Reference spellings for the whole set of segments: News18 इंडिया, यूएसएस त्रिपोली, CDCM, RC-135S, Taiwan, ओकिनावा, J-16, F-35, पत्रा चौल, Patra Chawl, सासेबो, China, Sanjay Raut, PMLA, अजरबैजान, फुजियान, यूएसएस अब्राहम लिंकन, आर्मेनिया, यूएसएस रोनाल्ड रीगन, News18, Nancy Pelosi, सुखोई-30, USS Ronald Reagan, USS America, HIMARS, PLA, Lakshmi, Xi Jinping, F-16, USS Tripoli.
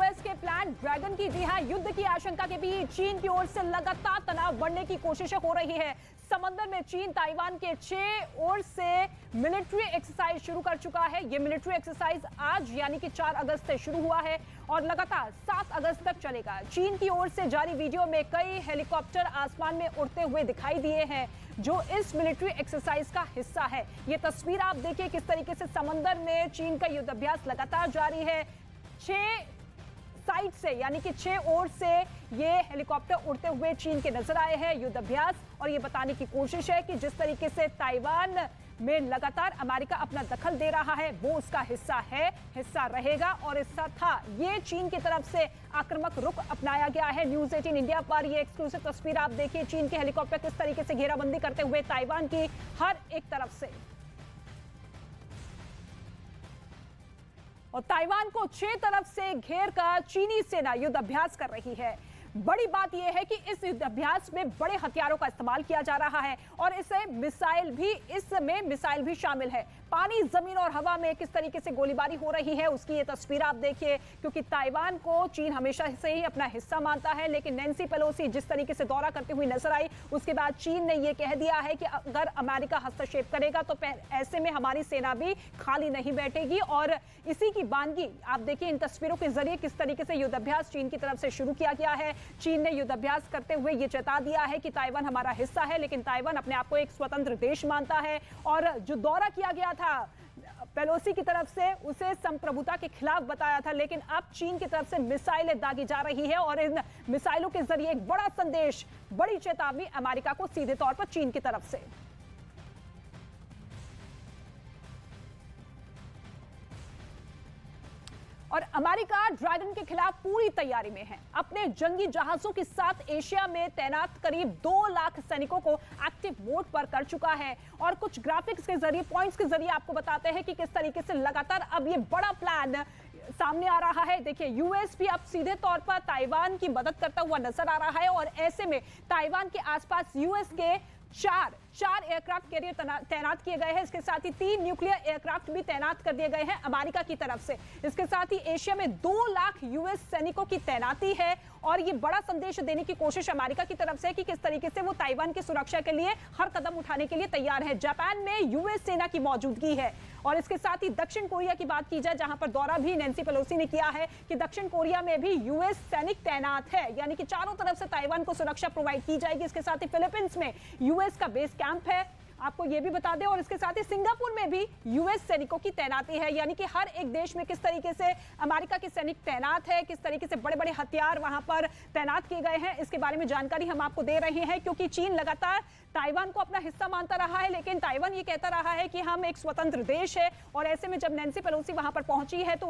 US के plan dragon की जी हां युद्ध की आशंका के बीच चीन की ओर से लगातार तनाव बढ़ने की कोशिशें हो रही है। समंदर में चीन ताइवान के 6 ओर से मिलिट्री एक्सरसाइज शुरू कर चुका है। ये मिलिट्री एक्सरसाइज आज यानी कि 4 अगस्त से शुरू हुआ है और लगातार 7 अगस्त तक चलेगा। चीन की ओर से जारी वीडियो में कई हेलीकॉप्टर आसमान में उड़ते हुए दिखाई दिए हैं जो इस मिलिट्री एक्सरसाइज का हिस्सा है। ये तस्वीर आप देखिए किस तरीके से समंदर में चीन का युद्धाभ्यास लगातार जारी है। 6 साइड से यानी कि 6 ओर से ये हेलीकॉप्टर उड़ते हुए चीन के नजर आए हैं युद्धाभ्यास, और ये बताने की कोशिश है कि जिस तरीके से ताइवान में लगातार अमेरिका अपना दखल दे रहा है वो उसका हिस्सा है, हिस्सा रहेगा और हिस्सा था। ये चीन की तरफ से आक्रामक रुख अपनाया गया है। न्यूज़ 18 इंडिया पर ये एक्सक्लूसिव तस्वीर आप देखिए, चीन के हेलीकॉप्टर किस तरीके से घेराबंदी करते हुए ताइवान की हर एक तरफ से, और ताइवान को 6 तरफ से घेर कर चीनी सेना युद्ध अभ्यास कर रही है। बड़ी बात यह है कि इस युद्धाभ्यास में बड़े हथियारों का इस्तेमाल किया जा रहा है और इसमें मिसाइल भी शामिल है। पानी, जमीन और हवा में किस तरीके से गोलीबारी हो रही है उसकी ये तस्वीर आप देखिए, क्योंकि ताइवान को चीन हमेशा से ही अपना हिस्सा मानता है। लेकिन नैन्सी पेलोसी जिस तरीके से दौरा करते हुए नजर आई उसके बाद चीन ने यह कह दिया है कि अगर अमेरिका हस्तक्षेप करेगा तो ऐसे में हमारी सेना भी खाली नहीं बैठेगी, और इसी की बानगी आप देखिए इन तस्वीरों के जरिए किस तरीके से युद्धाभ्यास चीन की तरफ से शुरू किया गया है। चीन ने युद्धाभ्यास करते हुए ये चेता दिया है कि ताइवान हमारा हिस्सा है, लेकिन ताइवान अपने आप को एक स्वतंत्र देश मानता है। और जो दौरा किया गया था पेलोसी की तरफ से उसे संप्रभुता के खिलाफ बताया था, लेकिन अब चीन की तरफ से मिसाइलें दागी जा रही है और इन मिसाइलों के जरिए एक बड़ा संदेश, बड़ी चेतावनी अमेरिका को सीधे तौर पर चीन की तरफ से। और अमेरिका ड्रैगन के खिलाफ पूरी तैयारी में है। अपने जंगी जहाजों के साथ एशिया में तैनात करीब 2 लाख सैनिकों को एक्टिव मोड पर कर चुका है। और कुछ ग्राफिक्स के जरिए, पॉइंट्स के जरिए आपको बताते हैं कि किस तरीके से लगातार अब ये बड़ा प्लान सामने आ रहा है। देखिए यूएस भी अब सीधे तौर पर ताइवान की मदद करता हुआ नजर आ रहा है, और ऐसे में ताइवान के आसपास यूएस के 4 एयरक्राफ्ट कैरियर तैनात किए गए हैं। इसके साथ ही 3 न्यूक्लियर एयरक्राफ्ट भी तैनात कर दिए गए हैं अमेरिका की तरफ से। इसके साथ ही एशिया में 2 लाख यूएस सैनिकों की तैनाती है, और ये बड़ा संदेश देने की कोशिश अमेरिका की तरफ से है कि किस तरीके से वो ताइवान की सुरक्षा के लिए हर कदम उठाने के लिए तैयार है। जापान में यूएस सेना की मौजूदगी है, और इसके साथ ही दक्षिण कोरिया की बात की जाए जहां पर दौरा भी नैन्सी पेलोसी ने किया है कि दक्षिण कोरिया में भी यूएस सैनिक तैनात है, यानी कि चारों तरफ से ताइवान को सुरक्षा प्रोवाइड की जाएगी। इसके साथ ही फिलीपींस में यूएस का बेस कैंप है, आपको यह भी बता दें, और इसके साथ ही सिंगापुर में भी यूएस सैनिकों की तैनाती है। यानी कि हर एक देश में किस तरीके से अमेरिका के सैनिक तैनात है, किस तरीके से बड़े बड़े हथियार वहां पर तैनात किए गए हैं, इसके बारे में जानकारी हम आपको दे रहे हैं। क्योंकि चीन लगातार ताइवान को अपना हिस्सा मानता रहा है, लेकिन ताइवान ये कहता रहा है कि हम एक स्वतंत्र देश है, और ऐसे में जब नैन्सी पेलोसी वहां पर पहुंची है तो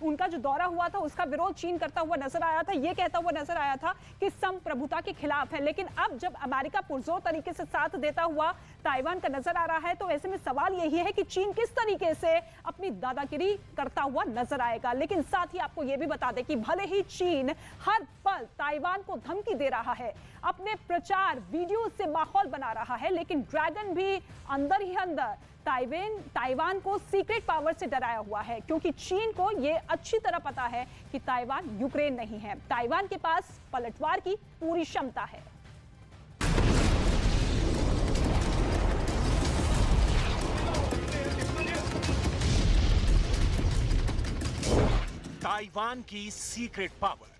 उनका जो दौरा हुआ था उसका विरोध चीन करता हुआ नजर आया था, ये कहता हुआ नजर आया था कि संप्रभुता के खिलाफ है। लेकिन अब जब अमेरिका पुरजोर तरीके से साथ देता हुआ ताइवान का नजर आ रहा है तो ऐसे में सवाल यही है कि चीन किस तरीके से अपनी दादागिरी करता हुआ नजर आएगा। लेकिन साथ ही आपको यह भी बता दें कि भले ही चीन हर पल ताइवान को धमकी दे रहा है, अपने प्रचार वीडियो से माहौल बना रहा है, लेकिन ड्रैगन भी अंदर ही अंदर ताइवान को सीक्रेट पावर से डराया हुआ है, क्योंकि चीन को यह अच्छी तरह पता है कि ताइवान यूक्रेन नहीं है। ताइवान के पास पलटवार की पूरी क्षमता है। ताइवान की सीक्रेट पावर।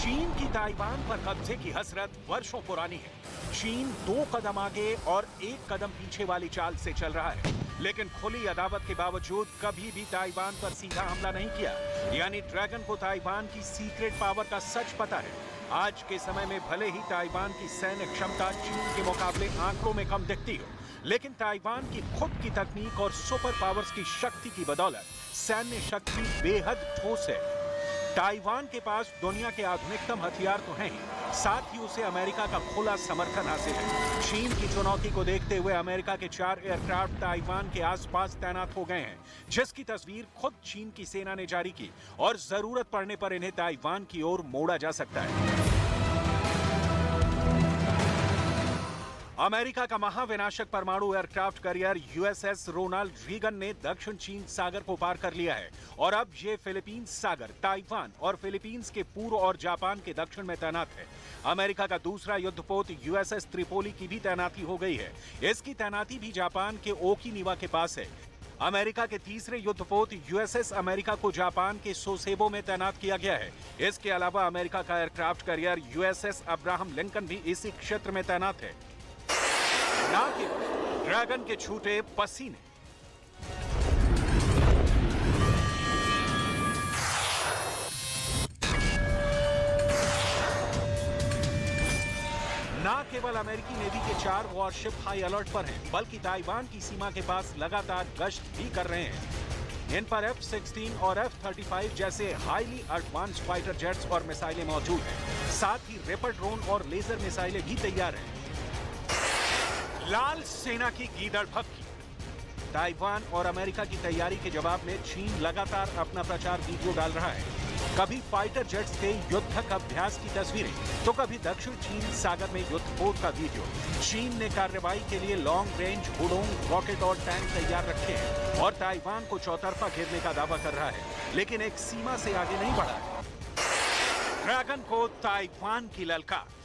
चीन की ताइवान पर कब्जे की हसरत वर्षों पुरानी है। चीन 2 कदम आगे और 1 कदम पीछे वाली चाल से चल रहा है, लेकिन खुली अदावत के बावजूद कभी भी ताइवान पर सीधा हमला नहीं किया। यानी ड्रैगन को ताइवान की सीक्रेट पावर का सच पता है। आज के समय में भले ही ताइवान की सैन्य क्षमता चीन के मुकाबले आंकड़ों में कम दिखती हो, लेकिन ताइवान की खुद की तकनीक और सुपर पावर्स की शक्ति की बदौलत सैन्य शक्ति बेहद ठोस है। ताइवान के पास दुनिया के आधुनिकतम हथियार तो हैं, साथ ही उसे अमेरिका का खुला समर्थन हासिल है। चीन की चुनौती को देखते हुए अमेरिका के 4 एयरक्राफ्ट ताइवान के आसपास तैनात हो गए हैं, जिसकी तस्वीर खुद चीन की सेना ने जारी की, और जरूरत पड़ने पर इन्हें ताइवान की ओर मोड़ा जा सकता है। अमेरिका का महाविनाशक परमाणु aircraft carrier यूएसएस रोनाल्ड रीगन ने दक्षिण चीन सागर को पार कर लिया है और अब ये फिलीपींस सागर, ताइवान और फिलीपींस के पूर्व और जापान के दक्षिण में तैनात है। अमेरिका का दूसरा युद्धपोत यूएसएस त्रिपोली की भी तैनाती हो गई है। इसकी तैनाती भी जापान के ओकिनावा के पास है। अमेरिका के तीसरे युद्धपोत यूएसएस अमेरिका को जापान के सोसेबो में तैनात किया गया है। इसके अलावा अमेरिका का aircraft carrier यूएसएस अब्राहम लिंकन भी इसी क्षेत्र में तैनात है। ना कि ड्रैगन के छूटे पसीने। ना केवल अमेरिकी नेवी के 4 वॉरशिप हाई अलर्ट पर हैं, बल्कि ताइवान की सीमा के पास लगातार गश्त भी कर रहे हैं। इन पर F-16 और F-35 जैसे हाईली एडवांस्ड फाइटर जेट्स और मिसाइलें मौजूद हैं। साथ ही रेपर ड्रोन और लेजर मिसाइलें भी तैयार हैं। लाल सेना की गीदड़भपकी। ताइवान और अमेरिका की तैयारी के जवाब में चीन लगातार अपना प्रचार वीडियो डाल रहा है। कभी फाइटर जेट्स के युद्धक अभ्यास की तस्वीरें तो कभी दक्षिण चीन सागर में युद्धपोत का वीडियो। चीन ने कार्रवाई के लिए लॉन्ग रेंज हुडोंग रॉकेट और टैंक तैयार रखे हैं और ताइवान को चौतरफा घेरने का दावा कर रहा है, लेकिन एक सीमा से आगे नहीं बढ़ा है। ड्रैगन को ताइवान की ललकार।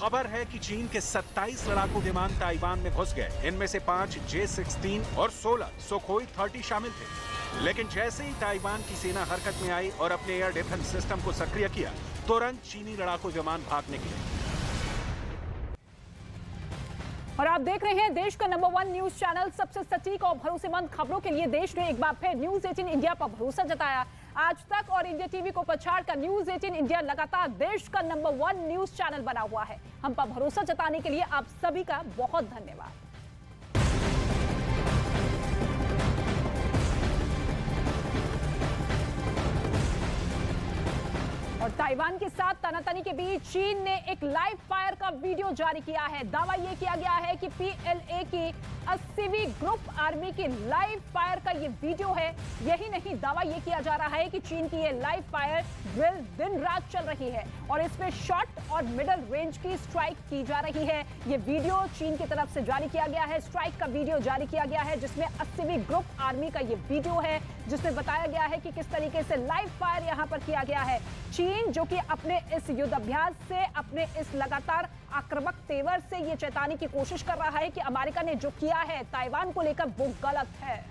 खबर है कि चीन के 27 लड़ाकू विमान ताइवान में घुस गए। इनमें से 5 J-16 और 16 सुखोई-30 शामिल थे, लेकिन जैसे ही ताइवान की सेना हरकत में आई और अपने एयर डिफेंस सिस्टम को सक्रिय किया, तुरंत चीनी लड़ाकू विमान भाग निकले। और आप देख रहे हैं देश का नंबर 1 न्यूज चैनल। सबसे सटीक और भरोसेमंद खबरों के लिए देश ने एक बार फिर News18 इंडिया पर भरोसा जताया। आज तक और इंडिया टीवी को पछाड़ कर News18 इंडिया लगातार देश का नंबर 1 न्यूज चैनल बना हुआ है। हम पर भरोसा जताने के लिए आप सभी का बहुत धन्यवाद। ताइवान के साथ तनातनी के बीच चीन ने एक लाइव फायर का वीडियो जारी किया है। दावा यह किया गया है कि PLA की 80वीं ग्रुप आर्मी की लाइव फायर का ये वीडियो है। यही नहीं, दावा यह किया जा रहा है कि चीन की ये लाइव फायर ड्रिल दिन रात चल रही है और इसमें शॉर्ट और मिडल रेंज की स्ट्राइक की जा रही है। ये वीडियो चीन की तरफ से जारी किया गया है। स्ट्राइक का वीडियो जारी किया गया है जिसमें 80वीं ग्रुप आर्मी का ये वीडियो है, जिसमें बताया गया है कि किस तरीके से लाइव फायर यहाँ पर किया गया है। चीन जो कि अपने इस युद्धाभ्यास से, अपने इस लगातार आक्रामक तेवर से ये चेताने की कोशिश कर रहा है कि अमेरिका ने जो किया है ताइवान को लेकर वो गलत है।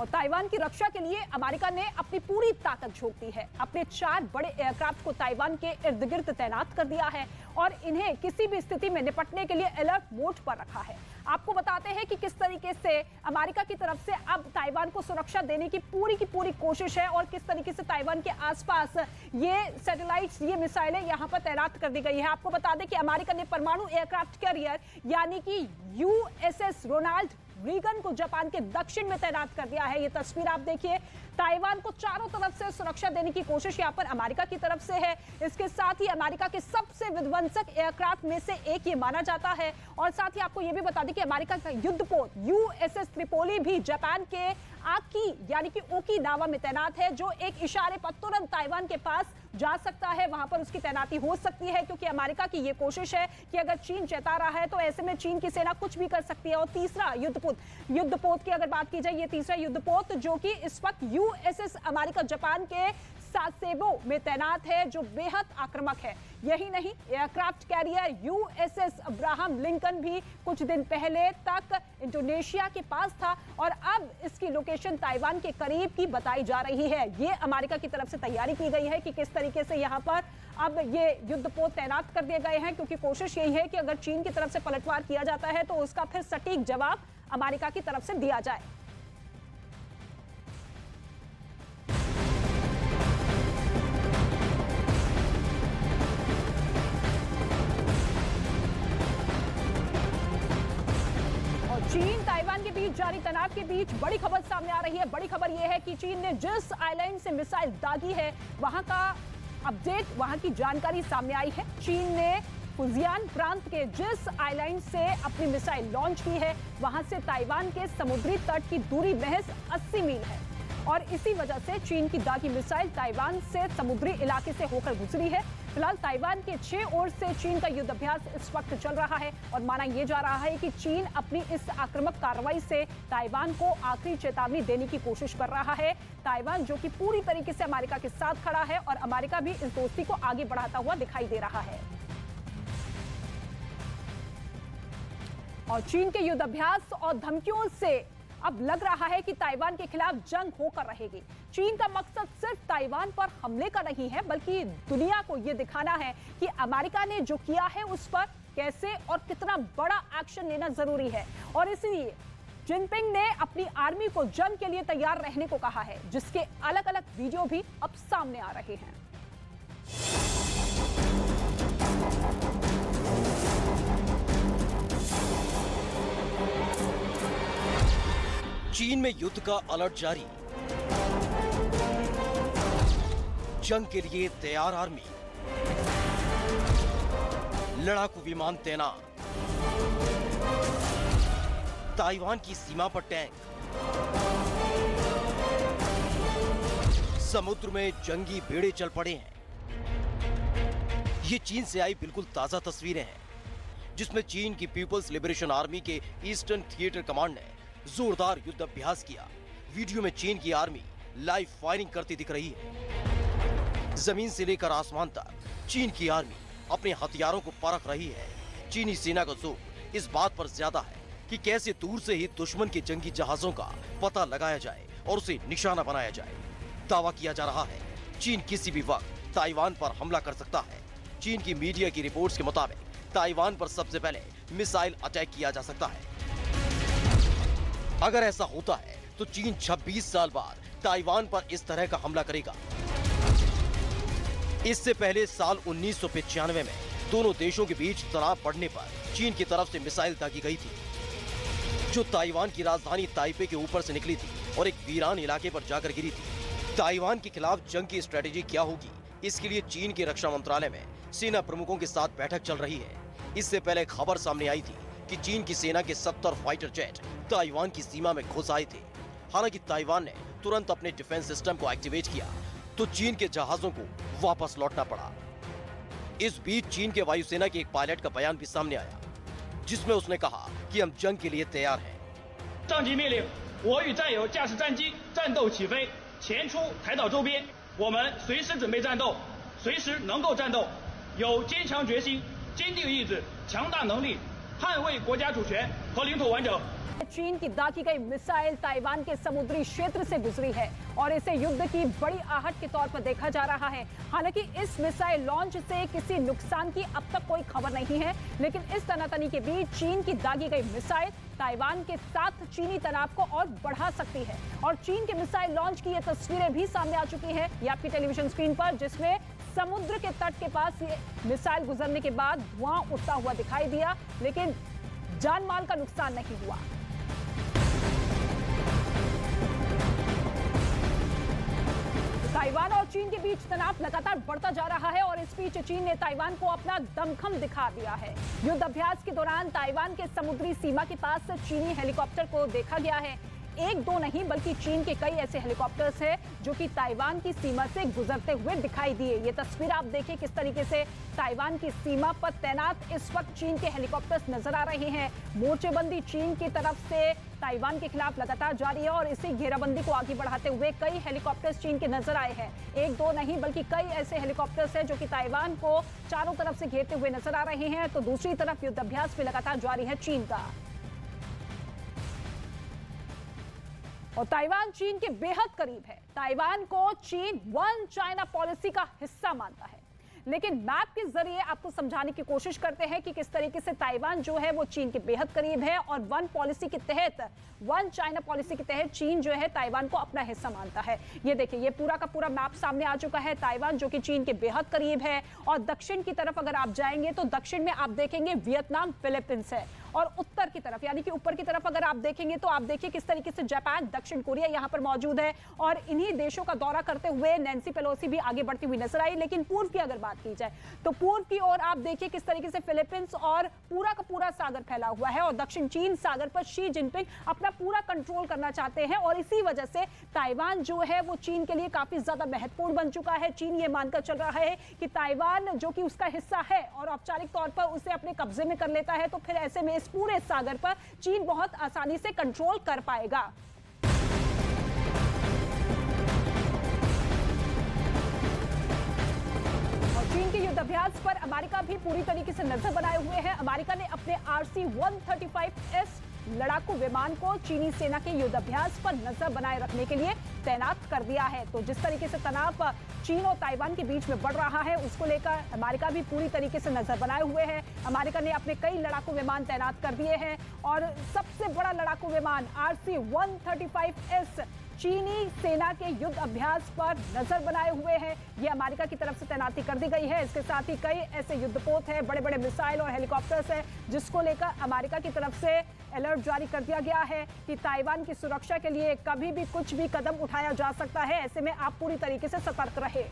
और ताइवान की रक्षा के लिए अमेरिका ने अपनी पूरी ताकत झोंक दी है। अपने 4 बड़े एयरक्राफ्ट को ताइवान के इर्द गिर्द तैनात कर दिया है और इन्हें किसी भी स्थिति में निपटने के लिए अलर्ट मोड पर रखा है। आपको बताते हैं कि किस तरीके से अमेरिका की तरफ से अब ताइवान को सुरक्षा देने की पूरी कोशिश है और किस तरीके से ताइवान के आसपास ये सैटेलाइट्स, ये मिसाइलें यहाँ पर तैनात कर दी गई है। आपको बता दें कि अमेरिका ने परमाणु एयरक्राफ्ट कैरियर यानी कि USS रोनाल्ड रीगन को जापान के दक्षिण में तैनात कर दिया है। ये तस्वीर आप देखिए। ताइवान को चारों तरफ से सुरक्षा देने की कोशिश यहाँ पर अमेरिका की तरफ से है। इसके साथ ही अमेरिका के सबसे विध्वंसक एयरक्राफ्ट में से एक ये माना जाता है। और साथ ही आपको ये भी बता दें कि अमेरिका का युद्धपोत USS त्रिपोली भी जापान के आकी यानी कि ओकिनावा में तैनात है, जो एक इशारे पर तुरंत ताइवान के पास जा सकता है। वहां पर उसकी तैनाती हो सकती है, क्योंकि अमेरिका की यह कोशिश है कि अगर चीन चेता रहा है तो ऐसे में चीन की सेना कुछ भी कर सकती है। और तीसरा युद्धपोत की अगर बात की जाए, ये तीसरा युद्धपोत जो कि इस वक्त USS अमेरिका जापान के सासेबो में तैनात है, जो बेहद आक्रामक है। यही नहीं, aircraft carrier USS Abraham Lincoln भी कुछ दिन पहले तक इंडोनेशिया के पास था और अब इसकी लोकेशन ताइवान के करीब की बताई जा रही है। ये अमेरिका की तरफ से तैयारी की गई है कि किस तरीके से यहाँ पर अब ये युद्धपोत तैनात कर दिए गए हैं, क्योंकि कोशिश यही है कि अगर चीन की तरफ से पलटवार किया जाता है तो उसका फिर सटीक जवाब अमेरिका की तरफ से दिया जाए। चीन ताइवान के बीच जारी तनाव के बीच बड़ी खबर सामने आ रही है। बड़ी खबर यह है कि चीन ने जिस आइलैंड से मिसाइल दागी है वहां का अपडेट, वहां की जानकारी सामने आई है। चीन ने फुजियान प्रांत के जिस आइलैंड से अपनी मिसाइल लॉन्च की है वहां से ताइवान के समुद्री तट की दूरी महज 80 मील है। और इसी वजह से चीन की दागी मिसाइल ताइवान से समुद्री इलाके से होकर गुजरी है। फिलहाल ताइवान के 6 ओर से चीन का युद्ध अभ्यास इस वक्त चल रहा है और माना यह जा रहा है कि चीन अपनी इस आक्रामक कार्रवाई से ताइवान को आखिरी चेतावनी देने की कोशिश कर रहा है। ताइवान जो कि पूरी तरीके से अमेरिका के साथ खड़ा है और अमेरिका भी इस दोस्ती को आगे बढ़ाता हुआ दिखाई दे रहा है। और चीन के युद्ध अभ्यास और धमकियों से अब लग रहा है कि ताइवान के खिलाफ जंग होकर रहेगी। चीन का मकसद सिर्फ ताइवान पर हमले का नहीं है, बल्कि दुनिया को यह दिखाना है कि अमेरिका ने जो किया है उस पर कैसे और कितना बड़ा एक्शन लेना जरूरी है। और इसलिए जिनपिंग ने अपनी आर्मी को जंग के लिए तैयार रहने को कहा है, जिसके अलग अलग वीडियो भी अब सामने आ रहे हैं। चीन में युद्ध का अलर्ट जारी, जंग के लिए तैयार आर्मी, लड़ाकू विमान तैनात, ताइवान की सीमा पर टैंक, समुद्र में जंगी बेड़े चल पड़े हैं। ये चीन से आई बिल्कुल ताजा तस्वीरें हैं, जिसमें चीन की पीपल्स लिबरेशन आर्मी के ईस्टर्न थिएटर कमांड ने जोरदार युद्ध अभ्यास किया। वीडियो में चीन की आर्मी लाइव फायरिंग करती दिख रही है। जमीन से लेकर आसमान तक चीन की आर्मी अपने हथियारों को परख रही है। चीनी सेना का जोर इस बात पर ज्यादा है कि कैसे दूर से ही दुश्मन के जंगी जहाजों का पता लगाया जाए और उसे निशाना बनाया जाए। दावा किया जा रहा है चीन किसी भी वक्त ताइवान पर हमला कर सकता है। चीन की मीडिया की रिपोर्ट्स के मुताबिक ताइवान पर सबसे पहले मिसाइल अटैक किया जा सकता है। अगर ऐसा होता है तो चीन 26 साल बाद ताइवान पर इस तरह का हमला करेगा। इससे पहले साल 1995 में दोनों देशों के बीच तनाव बढ़ने पर चीन की तरफ से मिसाइल दागी गई थी, जो ताइवान की राजधानी ताइपे के ऊपर से निकली थी और एक वीरान इलाके पर जाकर गिरी थी। ताइवान के खिलाफ जंग की स्ट्रेटेजी क्या होगी, इसके लिए चीन के रक्षा मंत्रालय में सेना प्रमुखों के साथ बैठक चल रही है। इससे पहले खबर सामने आई थी कि चीन की सेना के 70 फाइटर जेट ताइवान की सीमा में घुस आए थे। हालांकि ताइवान ने तुरंत अपने डिफेंस सिस्टम को एक्टिवेट किया तो चीन के जहाजों को वापस लौटना पड़ा। इस बीच चीन के वायुसेना के एक पायलट का बयान भी सामने आया, जिसमें उसने कहा कि हम जंग के लिए तैयार हैं। चीन की दागी गई मिसाइल ताइवान के समुद्री क्षेत्र से गुजरी है और इसे युद्ध की बड़ी आहट के तौर पर देखा जा रहा है। हालांकि इस मिसाइल लॉन्च से किसी नुकसान की अब तक कोई खबर नहीं है, लेकिन इस तनातनी के बीच चीन की दागी गई मिसाइल ताइवान के साथ चीनी तनाव को और बढ़ा सकती है। और चीन के मिसाइल लॉन्च की ये तस्वीरें भी सामने आ चुकी हैं, ये आपकी टेलीविजन स्क्रीन पर, जिसमें समुद्र के तट के पास ये मिसाइल गुजरने के बाद धुआं उठता हुआ दिखाई दिया, लेकिन जान माल का नुकसान नहीं हुआ। ताइवान और चीन के बीच तनाव लगातार बढ़ता जा रहा है और इस बीच चीन ने ताइवान को अपना दमखम दिखा दिया है। युद्ध अभ्यास के दौरान ताइवान के समुद्री सीमा के पास से चीनी हेलीकॉप्टर को देखा गया है। एक दो नहीं बल्कि चीन के कई ऐसे हेलीकॉप्टर्स हैं जो कि ताइवान की सीमा से गुजरते हुए दिखाई दिए। ये तस्वीर आप देखिए, किस तरीके से ताइवान की सीमा पर तैनात इस वक्त चीन के हेलीकॉप्टर्स नजर आ रहे हैं। मोर्चेबंदी चीन की तरफ से ताइवान के खिलाफ लगातार जारी है और इसी घेराबंदी को आगे बढ़ाते हुए कई हेलीकॉप्टर्स चीन के नजर आए हैं। एक दो नहीं बल्कि कई ऐसे हेलीकॉप्टर्स हैं जो कि ताइवान को चारों तरफ से घेरते हुए नजर आ रहे हैं। तो दूसरी तरफ युद्धाभ्यास भी लगातार जारी है चीन का। और ताइवान चीन के बेहद करीब है। ताइवान को चीन वन चाइना पॉलिसी का हिस्सा मानता है, लेकिन मैप के जरिए आपको समझाने की कोशिश करते हैं कि किस तरीके से ताइवान जो है वो चीन के बेहद करीब है और वन चाइना पॉलिसी के तहत चीन जो है ताइवान को अपना हिस्सा मानता है। ये देखिए, ये पूरा का पूरा मैप सामने आ चुका है। ताइवान जो कि चीन के बेहद करीब है और दक्षिण की तरफ अगर आप जाएंगे तो दक्षिण में आप देखेंगे वियतनाम, फिलीपींस है और उत्तर की तरफ यानी कि ऊपर की तरफ अगर आप देखेंगे तो आप देखिए किस तरीके से जापान, दक्षिण कोरिया यहां पर मौजूद है और इन्हीं देशों का दौरा करते हुए नैंसी पेलोसी भी आगे बढ़ती हुई नजर आई। लेकिन पूर्व की अगर बात की जाए तो पूर्व की ओर आप देखिए किस तरीके से फिलीपींस और पूरा का पूरा सागर फैला हुआ है और दक्षिण चीन सागर पर शी जिनपिंग अपना पूरा कंट्रोल करना चाहते हैं और इसी वजह से ताइवान जो है वो चीन के लिए काफी ज्यादा महत्वपूर्ण बन चुका है। चीन ये मानकर चल रहा है कि ताइवान जो कि उसका हिस्सा है और औपचारिक तौर पर उसे अपने कब्जे में कर लेता है तो फिर ऐसे में इस पूरे सागर पर चीन बहुत आसानी से कंट्रोल कर पाएगा। चीन के युद्ध अभ्यास पर अमेरिका भी पूरी तरीके से नजर बनाए हुए है। अमेरिका ने अपने RC-135S लड़ाकू विमान को चीनी सेना के युद्धाभ्यास पर नजर बनाए रखने के लिए तैनात कर दिया है। तो जिस तरीके से तनाव चीन और ताइवान के बीच में बढ़ रहा है उसको लेकर अमेरिका भी पूरी तरीके से नजर बनाए हुए है। अमेरिका ने अपने कई लड़ाकू विमान तैनात कर दिए हैं और सबसे बड़ा लड़ाकू विमान RC-135S चीनी सेना के युद्ध अभ्यास पर नजर बनाए हुए हैं। ये अमेरिका की तरफ से तैनाती कर दी गई है। इसके साथ ही कई ऐसे युद्धपोत हैं, बड़े बड़े मिसाइल और हेलीकॉप्टर्स हैं जिसको लेकर अमेरिका की तरफ से अलर्ट जारी कर दिया गया है कि ताइवान की सुरक्षा के लिए कभी भी कुछ भी कदम उठाया जा सकता है, ऐसे में आप पूरी तरीके से सतर्क रहे।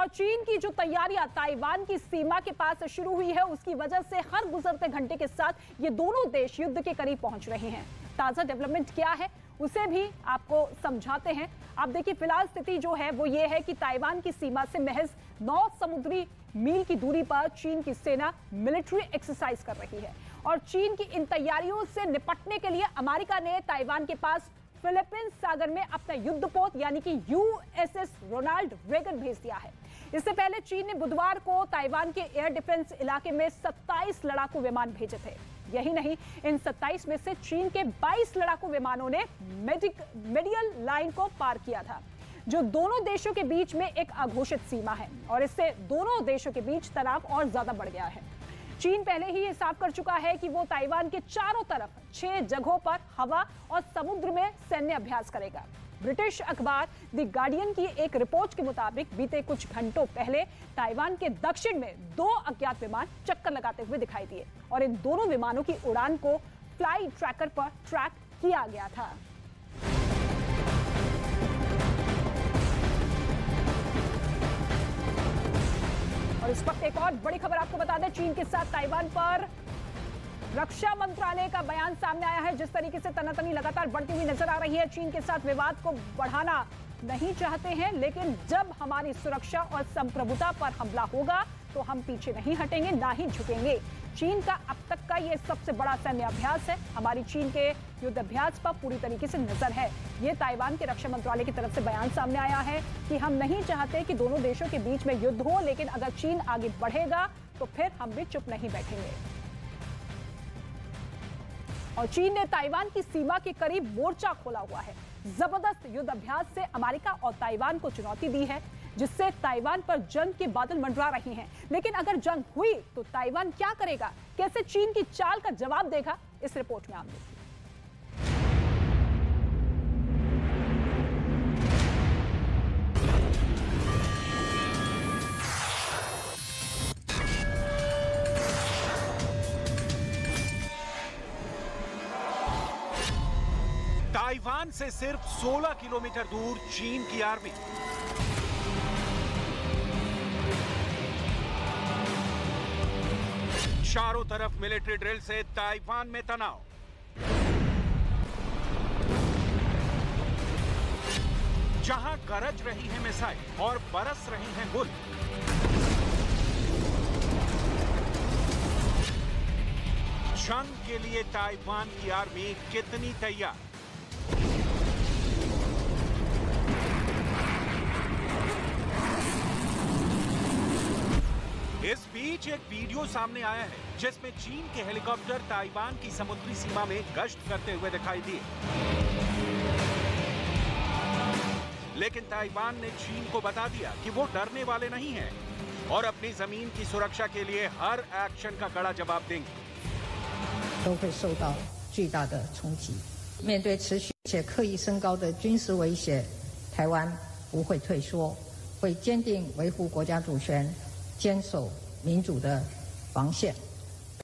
और चीन की जो तैयारियां ताइवान की सीमा के पास शुरू हुई है उसकी वजह से हर गुजरते घंटे के साथ ये दोनों देश युद्ध के करीब पहुंच रहे हैं। ताजा डेवलपमेंट क्या है उसे भी आपको समझाते हैं। आप देखिए फिलहाल स्थिति जो है वो ये है कि ताइवान की सीमा से महज 9 समुद्री मील की दूरी पर चीन की सेना मिलिट्री एक्सरसाइज कर रही है और चीन की इन तैयारियों से निपटने के लिए अमेरिका ने ताइवान के पास फिलीपींस सागर में अपना युद्धपोत यानी कि USS रोनाल्ड रेगन भेज दिया है। इससे पहले चीन ने बुधवार को ताइवान के एयर डिफेंस इलाके में 27 लड़ाकू विमान भेजे थे। यही नहीं, इन 27 में से चीन के 22 लड़ाकू विमानों ने मेडियल लाइन को पार किया था जो दोनों देशों के बीच में एक अघोषित सीमा है और इससे दोनों देशों के बीच तनाव और ज्यादा बढ़ गया है। चीन पहले ही ये साफ कर चुका है कि वो ताइवान के चारों तरफ 6 जगहों पर हवा और समुद्र में सैन्य अभ्यास करेगा। ब्रिटिश अखबार द गार्डियन की एक रिपोर्ट के मुताबिक बीते कुछ घंटों पहले ताइवान के दक्षिण में 2 अज्ञात विमान चक्कर लगाते हुए दिखाई दिए और इन दोनों विमानों की उड़ान को फ्लाई ट्रैकर पर ट्रैक किया गया था। और इस वक्त एक और बड़ी खबर आपको बता दें, चीन के साथ ताइवान पर रक्षा मंत्रालय का बयान सामने आया है। जिस तरीके से तनातनी लगातार बढ़ती हुई नजर आ रही है, चीन के साथ विवाद को बढ़ाना नहीं चाहते हैं लेकिन जब हमारी सुरक्षा और संप्रभुता पर हमला होगा तो हम पीछे नहीं हटेंगे, ना ही झुकेंगे। चीन का अब तक का ये सबसे बड़ा सैन्य अभ्यास है। हमारी चीन के युद्धाभ्यास पर पूरी तरीके से नजर है। ये ताइवान के रक्षा मंत्रालय की तरफ से बयान सामने आया है कि हम नहीं चाहते कि दोनों देशों के बीच में युद्ध हो, लेकिन अगर चीन आगे बढ़ेगा तो फिर हम भी चुप नहीं बैठेंगे। और चीन ने ताइवान की सीमा के करीब मोर्चा खोला हुआ है। जबरदस्त युद्ध अभ्यास से अमेरिका और ताइवान को चुनौती दी है जिससे ताइवान पर जंग के बादल मंडरा रहे हैं। लेकिन अगर जंग हुई तो ताइवान क्या करेगा, कैसे चीन की चाल का जवाब देगा, इस रिपोर्ट में आप देखिए। ताइवान से सिर्फ 16 किलोमीटर दूर चीन की आर्मी चारों तरफ मिलिट्री ड्रिल से ताइवान में तनाव। जहां गरज रही है मिसाइल और बरस रही है गुल, जंग के लिए ताइवान की आर्मी कितनी तैयार? इस बीच एक वीडियो सामने आया है जिसमें चीन के हेलीकॉप्टर ताइवान की समुद्री सीमा में गश्त करते हुए दिखाई दिए, लेकिन ताइवान ने चीन को बता दिया कि वो डरने वाले नहीं हैं और अपनी जमीन की सुरक्षा के लिए हर एक्शन का कड़ा जवाब देंगे। 会坚定维护国家主权，坚守民主的防线。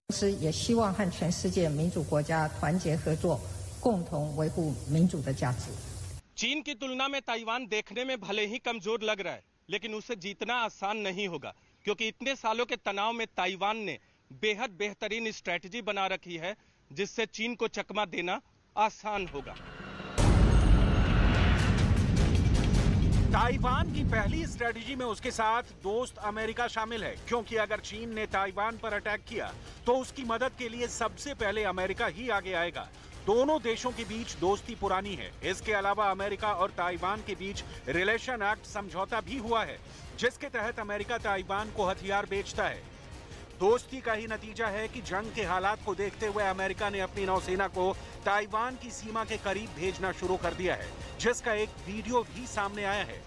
同时，也希望和全世界民主国家团结合作，共同维护民主的价值。चीन की तुलना में ताइवान देखने में भले ही कमजोर लग रहा है, लेकिन उसे जीतना आसान नहीं होगा, क्योंकि इतने सालों के तनाव में ताइवान ने बेहद बेहतरीन स्ट्रैटेजी बना रखी है, जिससे चीन को चकमा देना आसान होगा। ताइवान की पहली स्ट्रैटेजी में उसके साथ दोस्त अमेरिका शामिल है, क्योंकि अगर चीन ने ताइवान पर अटैक किया तो उसकी मदद के लिए सबसे पहले अमेरिका ही आगे आएगा। दोनों देशों के बीच दोस्ती पुरानी है। इसके अलावा अमेरिका और ताइवान के बीच रिलेशन एक्ट समझौता भी हुआ है, जिसके तहत अमेरिका ताइवान को हथियार बेचता है। दोस्ती का ही नतीजा है कि जंग के हालात को देखते हुए अमेरिका ने अपनी नौसेना को ताइवान की सीमा के करीब भेजना शुरू कर दिया है, जिसका एक वीडियो भी सामने आया है।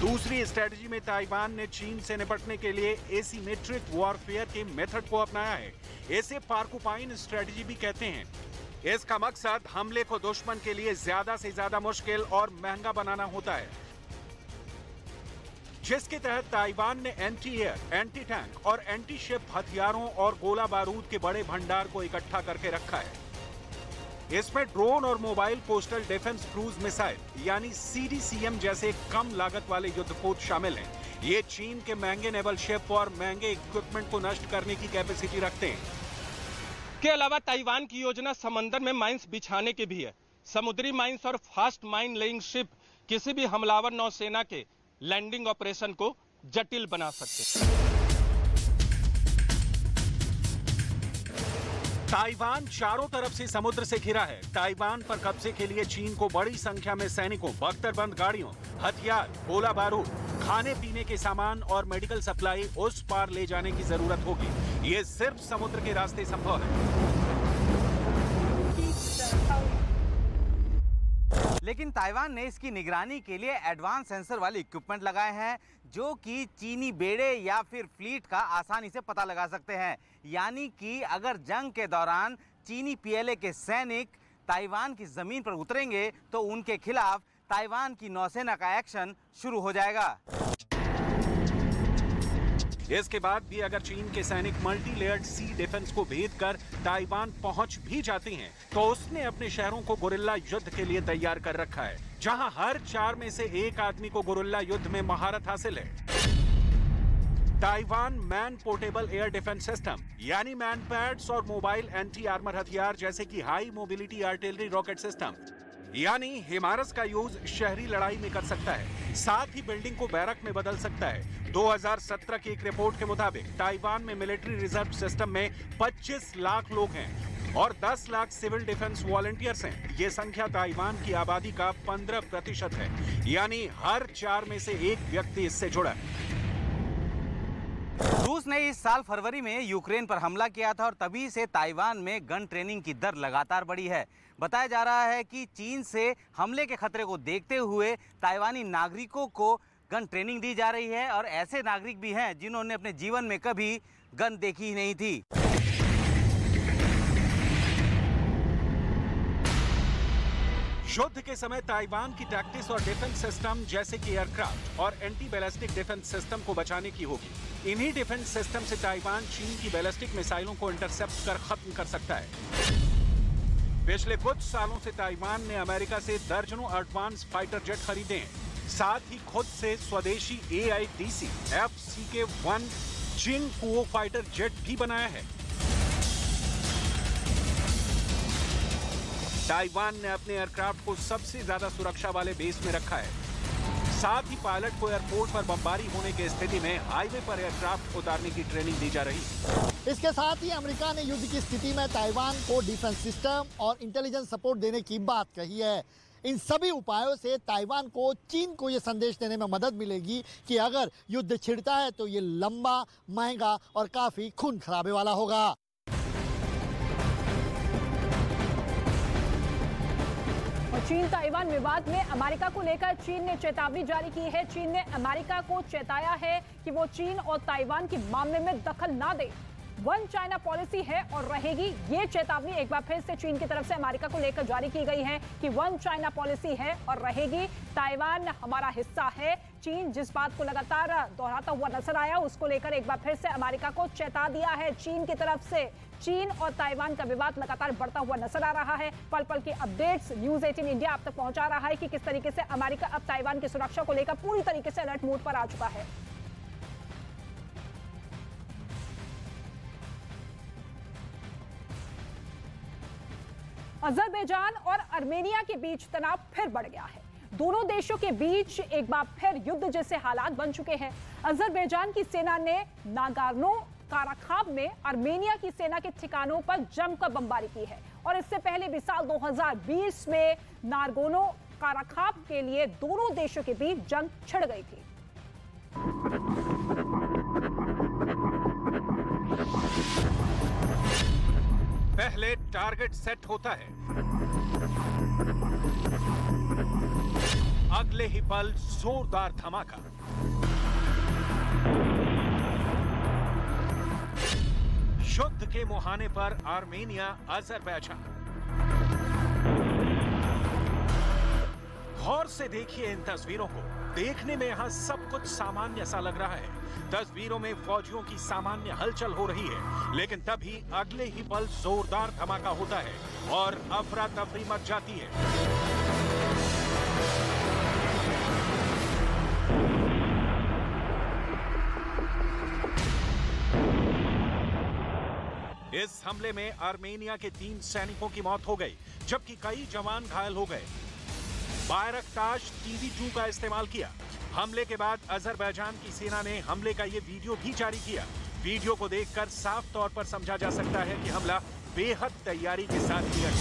दूसरी स्ट्रेटजी में ताइवान ने चीन से निपटने के लिए एसिमेट्रिक वॉरफेयर के मेथड को अपनाया है। इसे पार्कोपाइन स्ट्रेटजी भी कहते हैं। इसका मकसद हमले को दुश्मन के लिए ज्यादा से ज्यादा मुश्किल और महंगा बनाना होता है, जिसके तहत ताइवान ने एंटी एयर, एंटी टैंक और एंटी शिप हथियारों और गोला बारूद के बड़े भंडार को इकट्ठा करके रखा है। इसमें ड्रोन और mobile coastal defence cruise missile यानी CDCM जैसे कम लागत वाले युद्धपोत शामिल हैं। ये चीन के महंगे नेवल शिप और महंगे इक्विपमेंट को नष्ट करने की कैपेसिटी रखते हैं। इसके अलावा ताइवान की योजना समंदर में माइंस बिछाने की भी है। समुद्री माइंस और फास्ट माइन लेइंग शिप किसी भी हमलावर नौसेना के लैंडिंग ऑपरेशन को जटिल बना सकते हैं। ताइवान चारों तरफ से समुद्र से घिरा है। ताइवान पर कब्जे के लिए चीन को बड़ी संख्या में सैनिकों, बख्तरबंद गाड़ियों, हथियार, गोला बारूद, खाने पीने के सामान और मेडिकल सप्लाई उस पार ले जाने की जरूरत होगी। ये सिर्फ समुद्र के रास्ते संभव है, लेकिन ताइवान ने इसकी निगरानी के लिए एडवांस सेंसर वाले इक्विपमेंट लगाए हैं, जो कि चीनी बेड़े या फिर फ्लीट का आसानी से पता लगा सकते हैं। यानी कि अगर जंग के दौरान चीनी PLA के सैनिक ताइवान की ज़मीन पर उतरेंगे तो उनके खिलाफ ताइवान की नौसेना का एक्शन शुरू हो जाएगा। इसके बाद भी अगर चीन के सैनिक मल्टी लेयर्ड सी डिफेंस को भेद कर ताइवान पहुंच भी जाते हैं, तो उसने अपने शहरों को गुरिल्ला युद्ध के लिए तैयार कर रखा है, जहां हर 4 में से 1 आदमी को गुरिल्ला युद्ध में महारत हासिल है। Taiwan man portable air defence system यानी मैन पैड्स और मोबाइल एंटी आर्मर हथियार जैसे की high mobility artillery rocket system यानी HIMARS का यूज शहरी लड़ाई में कर सकता है, साथ ही बिल्डिंग को बैरक में बदल सकता है। 2017 की एक रिपोर्ट के मुताबिक ताइवान में मिलिट्री रिजर्व सिस्टम में 25 लाख लोग हैं और 10 लाख सिविल डिफेंस वॉलंटियर्स हैं। ये संख्या ताइवान की आबादी का 15% है, यानी हर 4 में से 1 व्यक्ति इससे जुड़ा है। रूस ने इस साल फरवरी में यूक्रेन पर हमला किया था और तभी से ताइवान में गन ट्रेनिंग की दर लगातार बढ़ी है। बताया जा रहा है कि चीन से हमले के खतरे को देखते हुए ताइवानी नागरिकों को गन ट्रेनिंग दी जा रही है और ऐसे नागरिक भी हैं जिन्होंने अपने जीवन में कभी गन देखी ही नहीं थी। युद्ध के समय ताइवान की टैक्टिक्स और डिफेंस सिस्टम जैसे कि एयरक्राफ्ट और एंटी बैलिस्टिक डिफेंस सिस्टम को बचाने की होगी। इन्हीं डिफेंस सिस्टम से ताइवान चीन की बैलिस्टिक मिसाइलों को इंटरसेप्ट कर खत्म कर सकता है। पिछले कुछ सालों से ताइवान ने अमेरिका से दर्जनों एडवांस फाइटर जेट खरीदे हैं, साथ ही खुद से स्वदेशी AIDC FCK-1 चिनकुओ फाइटर जेट भी बनाया है। ताइवान ने अपने एयरक्राफ्ट को सबसे ज्यादा सुरक्षा वाले बेस में रखा है, साथ ही पायलट को एयरपोर्ट पर बमबारी होने की स्थिति में हाईवे पर एयरक्राफ्ट उतारने की ट्रेनिंग दी जा रही है। इसके साथ ही अमेरिका ने युद्ध की स्थिति में ताइवान को डिफेंस सिस्टम और इंटेलिजेंस सपोर्ट देने की बात कही है। इन सभी उपायों से ताइवान को चीन को ये संदेश देने में मदद मिलेगी कि अगर युद्ध छिड़ता है तो ये लंबा, महंगा और काफी खून खराबे वाला होगा। चीन ताइवान विवाद में अमेरिका को लेकर चीन ने चेतावनी जारी की है। चीन ने अमेरिका को चेताया है कि वो चीन और ताइवान के मामले में दखल ना दे। वन चाइना पॉलिसी है और रहेगी। ये चेतावनी एक बार फिर से चीन की तरफ से अमेरिका को लेकर जारी की गई है कि वन चाइना पॉलिसी है और रहेगी। ताइवान हमारा हिस्सा है। चीन जिस बात को लगातार दोहराता हुआ नजर आया उसको लेकर एक बार फिर से अमेरिका को चेता दिया है चीन की तरफ से। चीन और ताइवान का विवाद लगातार बढ़ता हुआ नजर आ रहा है। पल पल की अपडेट्स न्यूज 18 इंडिया आप तक पहुंचा रहा है कि किस तरीके से अमेरिका अब ताइवान की सुरक्षा को लेकर पूरी तरीके से अलर्ट मोड पर आ चुका है। अजरबैजान और अर्मेनिया के बीच तनाव फिर बढ़ गया है। दोनों देशों के बीच एक बार फिर युद्ध जैसे हालात बन चुके हैं। अजरबैजान की सेना ने नागोर्नो-काराबाख में अर्मेनिया की सेना के ठिकानों पर जमकर बमबारी की है और इससे पहले भी साल 2020 में नागोर्नो-काराबाख के लिए दोनों देशों के बीच जंग छिड़ गई थी। पहले टारगेट सेट होता है, अगले ही पल जोरदार धमाका। युद्ध के मुहाने पर आर्मेनिया अजरबैजान। गौर से देखिए इन तस्वीरों को। देखने में यहाँ सब कुछ सामान्य सा लग रहा है। तस्वीरों में फौजियों की सामान्य हलचल हो रही है, लेकिन तभी अगले ही पल जोरदार धमाका होता है और अफरा तफरी मच जाती है। इस हमले में आर्मेनिया के 3 सैनिकों की मौत हो गई, जबकि कई जवान घायल हो गए। बायरकताश टीवी2 का इस्तेमाल किया। हमले के बाद अजरबैजान की सेना ने हमले का ये वीडियो भी जारी किया। वीडियो को देखकर साफ तौर पर समझा जा सकता है कि हमला बेहद तैयारी के साथ किया गया।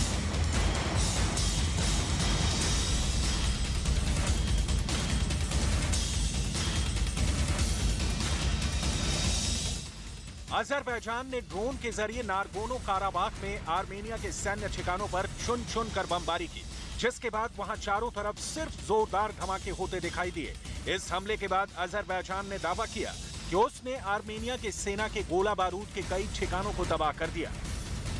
अजरबैजान ने ड्रोन के जरिए नागोर्नो-काराबाख में आर्मेनिया के सैन्य ठिकानों पर चुन चुन कर बमबारी की, जिसके बाद वहां चारों तरफ सिर्फ जोरदार धमाके होते दिखाई दिए। इस हमले के बाद अजरबैजान ने दावा किया कि उसने आर्मेनिया के सेना के गोला बारूद के कई ठिकानों को तबाह कर दिया,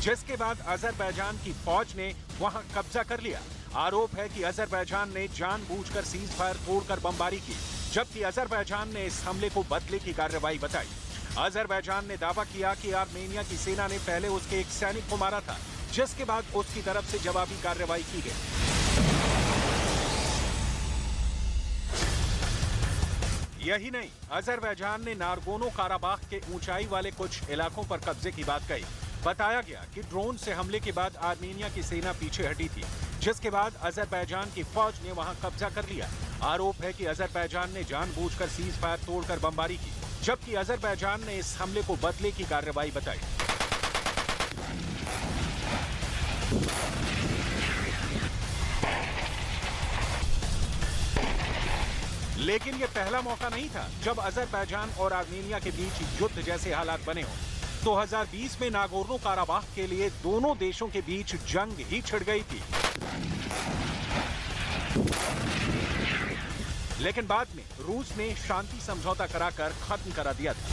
जिसके बाद अजरबैजान की फौज ने वहां कब्जा कर लिया। आरोप है कि अजरबैजान ने जानबूझकर सीज फायर तोड़कर बमबारी की, जबकि अजरबैजान ने इस हमले को बदले की कार्रवाई बताई। अजरबैजान ने दावा किया कि आर्मेनिया की सेना ने पहले उसके एक सैनिक को मारा था, जिसके बाद उसकी तरफ से जवाबी कार्रवाई की गई। यही नहीं, अजरबैजान ने नागोर्नो-काराबाख के ऊंचाई वाले कुछ इलाकों पर कब्जे की बात कही। बताया गया कि ड्रोन से हमले के बाद आर्मेनिया की सेना पीछे हटी थी, जिसके बाद अजरबैजान की फौज ने वहां कब्जा कर लिया। आरोप है कि अजरबैजान ने जानबूझकर सीज फायर तोड़कर बमबारी की, जबकि अजरबैजान ने इस हमले को बदले की कार्रवाई बताई। लेकिन ये पहला मौका नहीं था जब अजरबैजान और आर्मेनिया के बीच युद्ध जैसे हालात बने हों। 2020 में नागोर्नो-काराबाख के लिए दोनों देशों के बीच जंग ही छिड़ गई थी, लेकिन बाद में रूस ने शांति समझौता कराकर खत्म करा दिया था।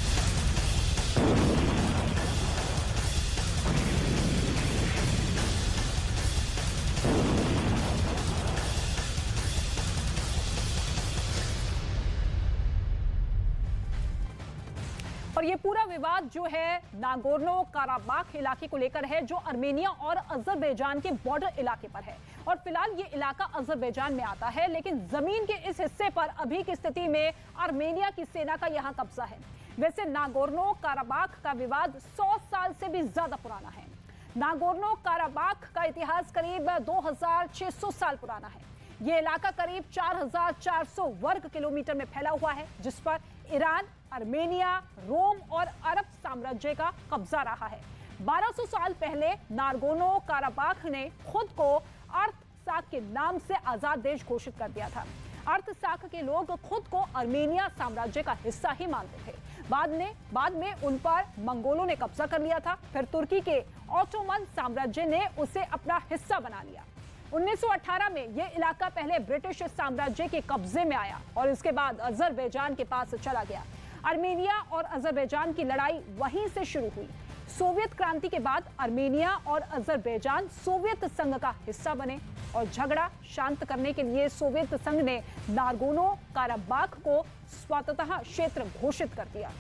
ये पूरा विवाद जो है नागोर्नो-काराबाख इलाके को लेकर है, जो अर्मेनिया और अजरबैजान के बॉर्डर इलाके पर है और फिलहाल ये इलाका अजरबैजान में आता है, लेकिन जमीन के इस हिस्से पर अभी की स्थिति में आर्मेनिया की सेना का यहाँ कब्जा है। वैसे नागोर्नो-काराबाख का विवाद 100 साल से भी ज्यादा पुराना है। नागोर्नो-काराबाख का इतिहास करीब 2600 साल पुराना है। ये इलाका करीब 4400 वर्ग किलोमीटर में फैला हुआ है, जिस पर ईरान, आर्मेनिया, रोम और अरब साम्राज्य का कब्जा रहा है। 1200 साल पहले नागोर्नो-काराबाख ने खुद को अर्तसाख के नाम से आजाद देश घोषित कर दिया था। अर्तसाख के लोग खुद को आर्मेनिया साम्राज्य का हिस्सा ही मानते थे। बाद में उन पर मंगोलों ने कब्जा कर लिया था। फिर तुर्की के ओटोमन साम्राज्य ने उसे अपना हिस्सा बना लिया। 1918 में यह इलाका पहले ब्रिटिश साम्राज्य के कब्जे में आया और इसके बाद अजरबैजान के पास चला गया। आर्मेनिया और अजरबैजान की लड़ाई वहीं से शुरू हुई। सोवियत क्रांति के बाद आर्मेनिया और अजरबैजान सोवियत संघ का हिस्सा बने और झगड़ा शांत करने के लिए सोवियत संघ ने नागोर्नो काराबाख को स्वतंत्रता क्षेत्र घोषित कर दिया।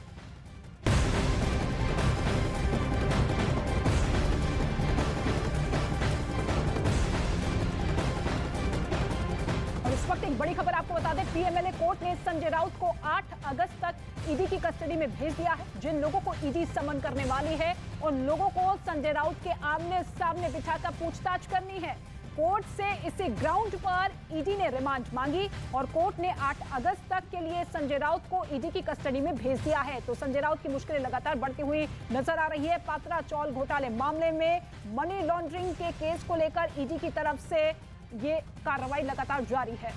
और इस वक्त एक बड़ी खबर आपको बता दें, पीएमएलए कोर्ट ने संजय राउत को 8 अगस्त तक ईडी की कस्टडी में भेज दिया है। जिन लोगों को ईडी समन करने वाली है उन लोगों को संजय राउत के आमने सामने बिठाकर पूछताछ करनी है। कोर्ट से इसी ग्राउंड पर ईडी ने रिमांड मांगी और कोर्ट ने 8 अगस्त तक के लिए संजय राउत को ईडी की कस्टडी में भेज दिया है। तो संजय राउत की मुश्किलें लगातार बढ़ती हुई नजर आ रही है। पात्रा चौल घोटाले मामले में मनी लॉन्ड्रिंग के केस को लेकर ईडी की तरफ से ये कार्रवाई लगातार जारी है।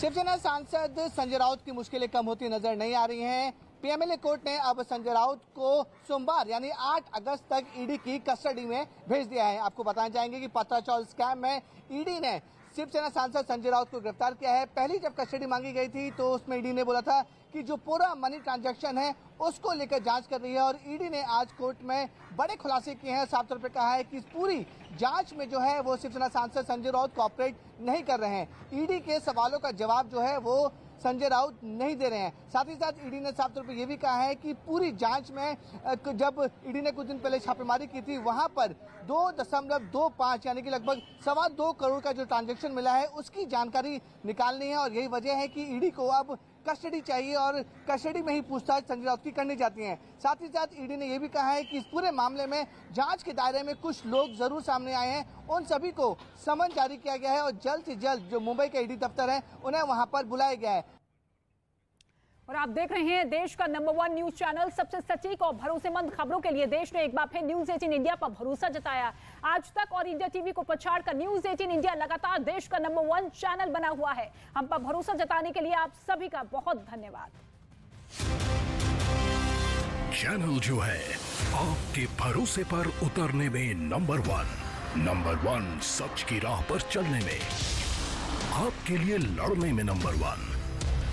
शिवसेना सांसद संजय राउत की मुश्किलें कम होती नजर नहीं आ रही हैं। पीएमएलए कोर्ट ने अब संजय राउत को सोमवार यानी 8 अगस्त तक ईडी की कस्टडी में भेज दिया है। आपको बताया जाएंगे कि पत्रा चौल स्कैम में ईडी ने शिवसेना सांसद संजय राउत को गिरफ्तार किया है। पहली जब कस्टडी मांगी गई थी तो उसमें ईडी ने बोला था कि जो पूरा मनी ट्रांजैक्शन है उसको लेकर जांच कर रही है और ईडी ने आज कोर्ट में बड़े खुलासे किए हैं। साफ तौर पर कहा है कि इस पूरी जांच में जो है वो शिवसेना सांसद संजय राउत कोऑपरेट नहीं कर रहे हैं। ईडी के सवालों का जवाब जो है वो संजय राउत नहीं दे रहे हैं। साथ ही साथ ईडी ने साफ तौर पर यह भी कहा है कि पूरी जांच में जब ईडी ने कुछ दिन पहले छापेमारी की थी वहां पर 2.25 यानी कि लगभग 2.25 करोड़ का जो ट्रांजैक्शन मिला है उसकी जानकारी निकालनी है और यही वजह है कि ईडी को अब कस्टडी चाहिए और कस्टडी में ही पूछताछ संजय राउत की करनी जाती है। साथ ही साथ ईडी ने यह भी कहा है कि इस पूरे मामले में जांच के दायरे में कुछ लोग जरूर सामने आए हैं, उन सभी को समन जारी किया गया है और जल्द से जल्द जो मुंबई का ईडी दफ्तर है उन्हें वहां पर बुलाया गया है। और आप देख रहे हैं देश का नंबर 1 न्यूज चैनल, सबसे सटीक और भरोसेमंद खबरों के लिए देश ने एक बार फिर News18 इंडिया पर भरोसा जताया। आज तक और इंडिया टीवी को पछाड़ कर News18 इंडिया लगातार देश का नंबर 1 चैनल बना हुआ है। हम पर भरोसा जताने के लिए आप सभी का बहुत धन्यवाद। चैनल जो है आपके भरोसे पर उतरने में नंबर 1, सच की राह पर चलने में, आपके लिए लड़ने में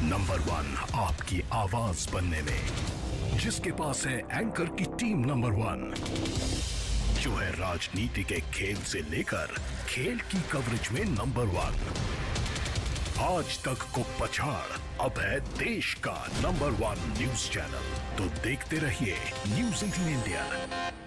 नंबर 1, आपकी आवाज बनने में, जिसके पास है एंकर की टीम नंबर 1, जो है राजनीति के खेल से लेकर खेल की कवरेज में नंबर 1, आज तक को पछाड़ अब है देश का नंबर 1 न्यूज चैनल। तो देखते रहिए News18 इंडिया।